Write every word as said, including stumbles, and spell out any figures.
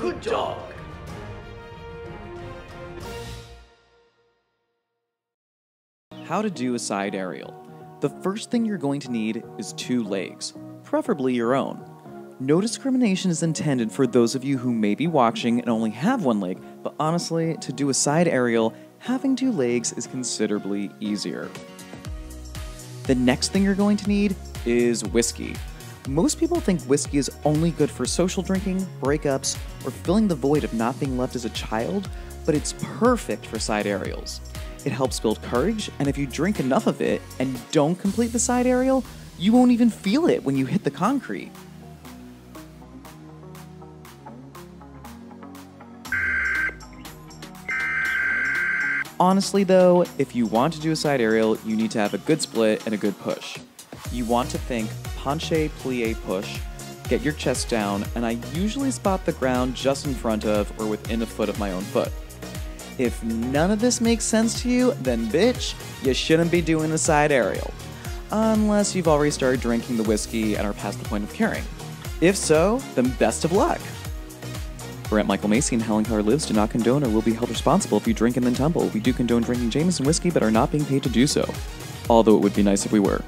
Good dog. How to do a side aerial. The first thing you're going to need is two legs, preferably your own. No discrimination is intended for those of you who may be watching and only have one leg, but honestly, to do a side aerial, having two legs is considerably easier. The next thing you're going to need is whiskey. Most people think whiskey is only good for social drinking, breakups, or filling the void of not being loved as a child, but it's perfect for side aerials. It helps build courage, and if you drink enough of it and don't complete the side aerial, you won't even feel it when you hit the concrete. Honestly though, if you want to do a side aerial, you need to have a good split and a good push. You want to think penché, plié, push, get your chest down, and I usually spot the ground just in front of or within a foot of my own foot. If none of this makes sense to you, then bitch, you shouldn't be doing the side aerial. Unless you've already started drinking the whiskey and are past the point of caring. If so, then best of luck. Brent, Michael Macy, and Helen Keller Lives do not condone or will be held responsible if you drink and then tumble. We do condone drinking Jameson whiskey but are not being paid to do so, although it would be nice if we were.